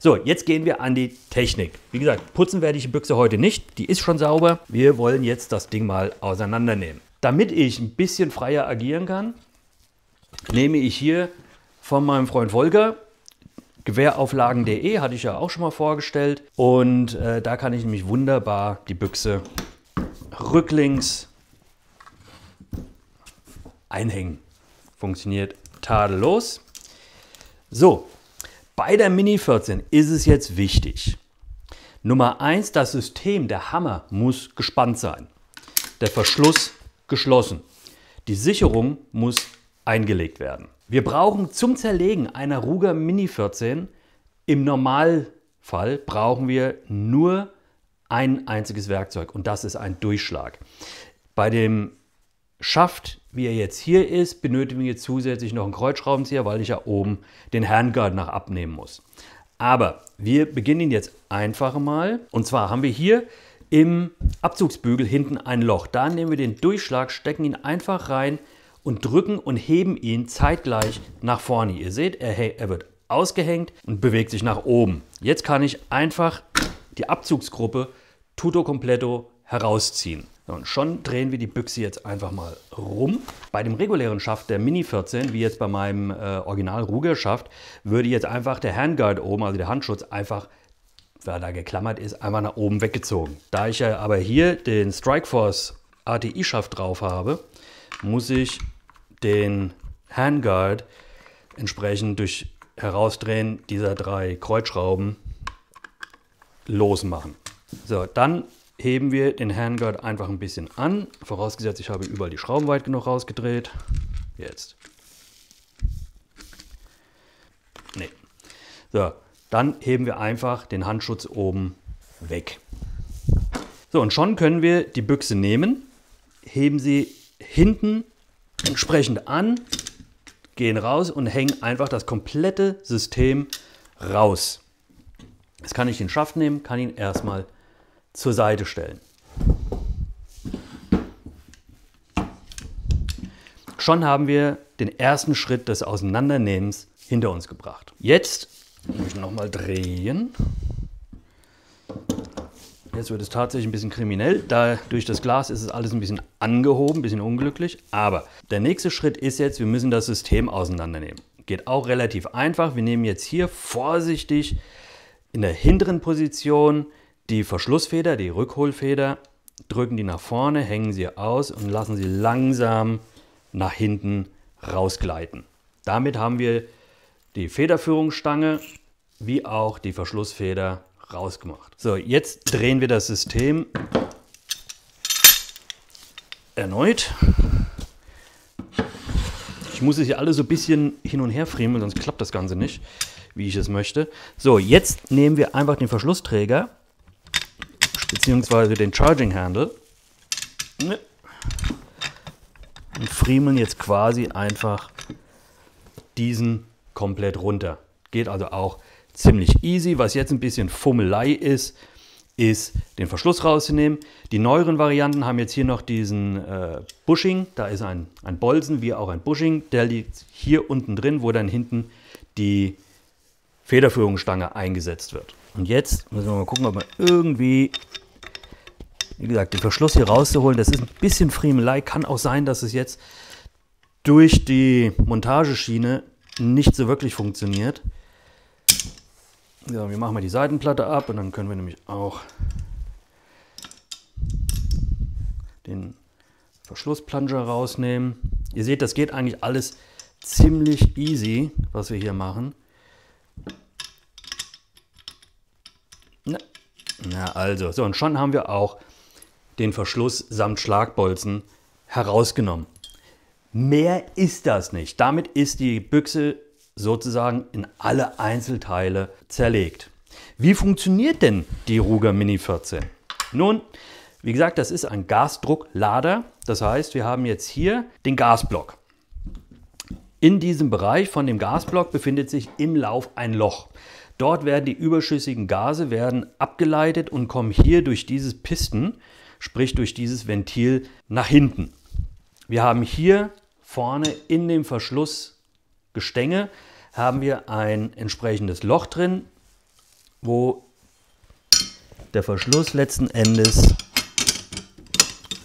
So, jetzt gehen wir an die Technik. Wie gesagt, putzen werde ich die Büchse heute nicht. Die ist schon sauber. Wir wollen jetzt das Ding mal auseinandernehmen. Damit ich ein bisschen freier agieren kann, nehme ich hier von meinem Freund Volker Gewehrauflagen.de, hatte ich ja auch schon mal vorgestellt. Und da kann ich nämlich wunderbar die Büchse rücklings einhängen. Funktioniert tadellos. So. Bei der Mini 14 ist es jetzt wichtig. Nummer 1, das System, der Hammer, muss gespannt sein. Der Verschluss geschlossen. Die Sicherung muss eingelegt werden. Wir brauchen zum Zerlegen einer Ruger Mini 14, im Normalfall brauchen wir nur ein einziges Werkzeug und das ist ein Durchschlag. Bei dem Schaft, wie er jetzt hier ist, benötigen wir zusätzlich noch einen Kreuzschraubenzieher, weil ich ja oben den Handguard nach abnehmen muss. Aber wir beginnen jetzt einfach mal. Und zwar haben wir hier im Abzugsbügel hinten ein Loch. Da nehmen wir den Durchschlag, stecken ihn einfach rein und drücken und heben ihn zeitgleich nach vorne. Ihr seht, er wird ausgehängt und bewegt sich nach oben. Jetzt kann ich einfach die Abzugsgruppe tutto completo herausziehen. Und schon drehen wir die Büchse jetzt einfach mal rum. Bei dem regulären Schaft der Mini 14, wie jetzt bei meinem Original Ruger Schaft, würde jetzt einfach der Handguard oben, also der Handschutz, einfach, weil da geklammert ist, einfach nach oben weggezogen. Da ich ja aber hier den Strikeforce ATI Schaft drauf habe, muss ich den Handguard entsprechend durch Herausdrehen dieser 3 Kreuzschrauben losmachen. So, dann heben wir den Handguard einfach ein bisschen an. Vorausgesetzt, ich habe überall die Schrauben weit genug rausgedreht. Jetzt. Nee. So, dann heben wir einfach den Handschutz oben weg. So, und schon können wir die Büchse nehmen, heben sie hinten entsprechend an, gehen raus und hängen einfach das komplette System raus. Jetzt kann ich den Schaft nehmen, kann ihn erstmal zur Seite stellen. Schon haben wir den ersten Schritt des Auseinandernehmens hinter uns gebracht. Jetzt muss ich nochmal drehen. Jetzt wird es tatsächlich ein bisschen kriminell. Da durch das Glas ist es alles ein bisschen angehoben, ein bisschen unglücklich. Aber der nächste Schritt ist jetzt, wir müssen das System auseinandernehmen. Geht auch relativ einfach. Wir nehmen jetzt hier vorsichtig in der hinteren Position die Verschlussfeder, die Rückholfeder, drücken die nach vorne, hängen sie aus und lassen sie langsam nach hinten rausgleiten. Damit haben wir die Federführungsstange wie auch die Verschlussfeder rausgemacht. So, jetzt drehen wir das System erneut. Ich muss es hier alle so ein bisschen hin und her friemeln, sonst klappt das Ganze nicht, wie ich es möchte. So, jetzt nehmen wir einfach den Verschlussträger beziehungsweise den Charging Handle und friemeln jetzt quasi einfach diesen komplett runter. Geht also auch ziemlich easy. Was jetzt ein bisschen Fummelei ist, ist den Verschluss rauszunehmen. Die neueren Varianten haben jetzt hier noch diesen Bushing. Da ist ein Bolzen wie auch ein Bushing. Der liegt hier unten drin, wo dann hinten die Federführungsstange eingesetzt wird. Und jetzt müssen wir mal gucken, ob wir irgendwie, wie gesagt, den Verschluss hier rauszuholen. Das ist ein bisschen Friemelei. Kann auch sein, dass es jetzt durch die Montageschiene nicht so wirklich funktioniert. So, wir machen mal die Seitenplatte ab und dann können wir nämlich auch den Verschlussplanger rausnehmen. Ihr seht, das geht eigentlich alles ziemlich easy, was wir hier machen. Na also, so, und schon haben wir auch den Verschluss samt Schlagbolzen herausgenommen. Mehr ist das nicht. Damit ist die Büchse sozusagen in alle Einzelteile zerlegt. Wie funktioniert denn die Ruger Mini 14? Nun, wie gesagt, das ist ein Gasdrucklader. Das heißt, wir haben jetzt hier den Gasblock. In diesem Bereich von dem Gasblock befindet sich im Lauf ein Loch. Dort werden die überschüssigen Gase abgeleitet und kommen hier durch dieses Pisten, sprich durch dieses Ventil, nach hinten. Wir haben hier vorne in dem Verschlussgestänge haben wir ein entsprechendes Loch drin wo der Verschluss letzten Endes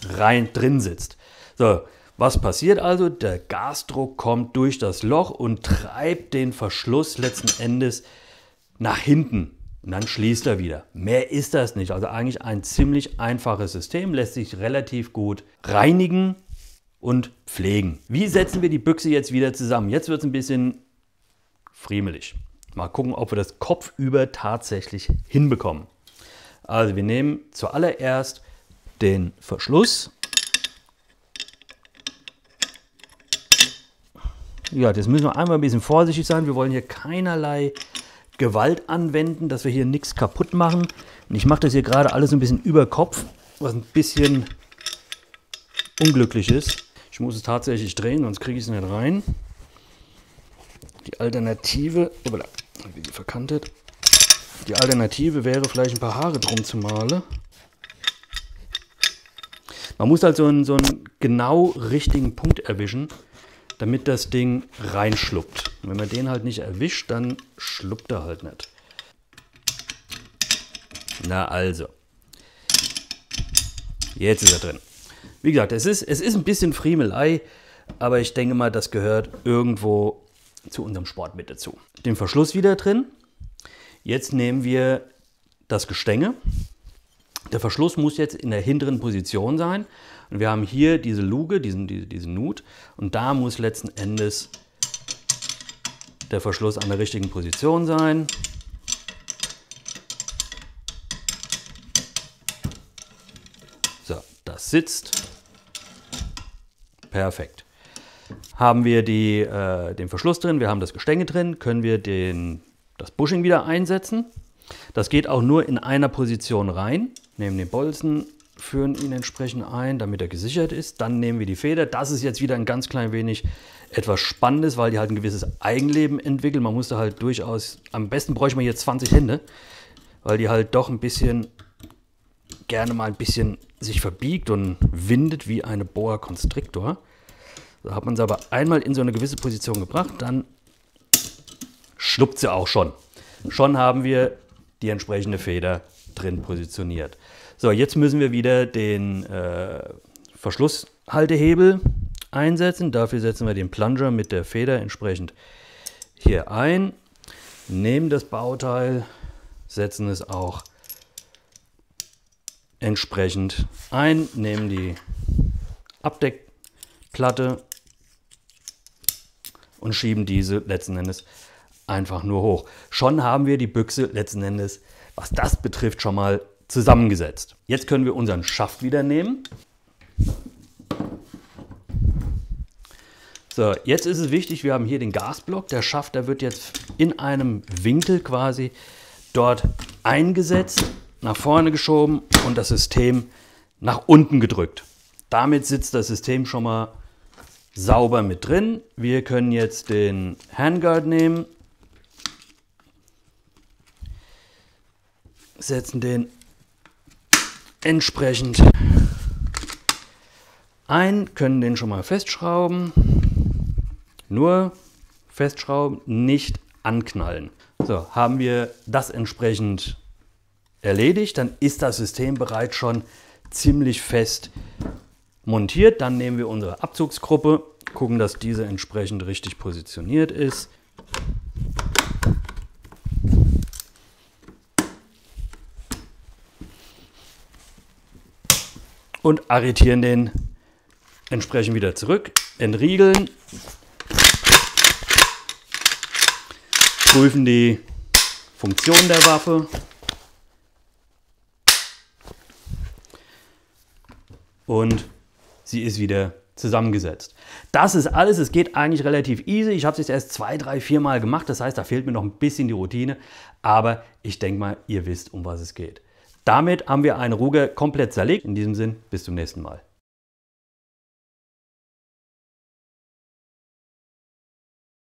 rein drin sitzt. So, was passiert also? Der Gasdruck kommt durch das Loch und treibt den Verschluss letzten Endes nach hinten. Und dann schließt er wieder. Mehr ist das nicht. Also eigentlich ein ziemlich einfaches System, lässt sich relativ gut reinigen und pflegen. Wie setzen wir die Büchse jetzt wieder zusammen? Jetzt wird es ein bisschen friemelig. Mal gucken, ob wir das kopfüber tatsächlich hinbekommen. Also wir nehmen zuallererst den Verschluss. Ja, das müssen wir einmal ein bisschen vorsichtig sein. Wir wollen hier keinerlei Gewalt anwenden, dass wir hier nichts kaputt machen. Und ich mache das hier gerade alles ein bisschen über Kopf, was ein bisschen unglücklich ist. Ich muss es tatsächlich drehen, sonst kriege ich es nicht rein. Die Alternative, verkantet. Die Alternative wäre vielleicht ein paar Haare drum zu malen. Man muss halt so einen genau richtigen Punkt erwischen, damit das Ding reinschluppt. Und wenn man den halt nicht erwischt, dann schluppt er halt nicht. Na also. Jetzt ist er drin. Wie gesagt, es ist ein bisschen Friemelei, aber ich denke mal, das gehört irgendwo zu unserem Sport mit dazu. Den Verschluss wieder drin. Jetzt nehmen wir das Gestänge. Der Verschluss muss jetzt in der hinteren Position sein. Und wir haben hier diese Luke, diesen Nut. Und da muss letzten Endes der Verschluss an der richtigen Position sein. So, das sitzt. Perfekt. Haben wir den Verschluss drin, wir haben das Gestänge drin, können wir das Bushing wieder einsetzen. Das geht auch nur in einer Position rein. Nehmen den Bolzen, führen ihn entsprechend ein, damit er gesichert ist. Dann nehmen wir die Feder. Das ist jetzt wieder ein ganz klein wenig etwas Spannendes, weil die halt ein gewisses Eigenleben entwickeln. Man muss da halt durchaus, am besten bräuchte man hier 20 Hände, weil die halt doch ein bisschen, gerne mal ein bisschen sich verbiegt und windet wie eine Boa Constrictor. Da hat man sie aber einmal in so eine gewisse Position gebracht, dann schluppt sie auch schon. Schon haben wir die entsprechende Feder drin positioniert. So, jetzt müssen wir wieder den Verschlusshaltehebel einsetzen. Dafür setzen wir den Plunger mit der Feder entsprechend hier ein, nehmen das Bauteil, setzen es auch entsprechend ein, nehmen die Abdeckplatte und schieben diese letzten Endes einfach nur hoch. Schon haben wir die Büchse letzten Endes, was das betrifft, schon mal zusammengesetzt. Jetzt können wir unseren Schaft wieder nehmen. So, jetzt ist es wichtig, wir haben hier den Gasblock. Der Schaft, der wird jetzt in einem Winkel quasi dort eingesetzt, nach vorne geschoben und das System nach unten gedrückt. Damit sitzt das System schon mal sauber mit drin. Wir können jetzt den Handguard nehmen, setzen den entsprechend ein, können den schon mal festschrauben, nur festschrauben, nicht anknallen. So, haben wir das entsprechend erledigt, dann ist das System bereits schon ziemlich fest montiert. Dann nehmen wir unsere Abzugsgruppe, gucken, dass diese entsprechend richtig positioniert ist. Und arretieren den entsprechend wieder zurück, entriegeln, prüfen die Funktion der Waffe und sie ist wieder zusammengesetzt. Das ist alles, es geht eigentlich relativ easy. Ich habe es jetzt erst 2, 3, 4 Mal gemacht, das heißt, da fehlt mir noch ein bisschen die Routine, aber ich denke mal, ihr wisst, um was es geht. Damit haben wir eine Ruger komplett zerlegt. In diesem Sinn, bis zum nächsten Mal.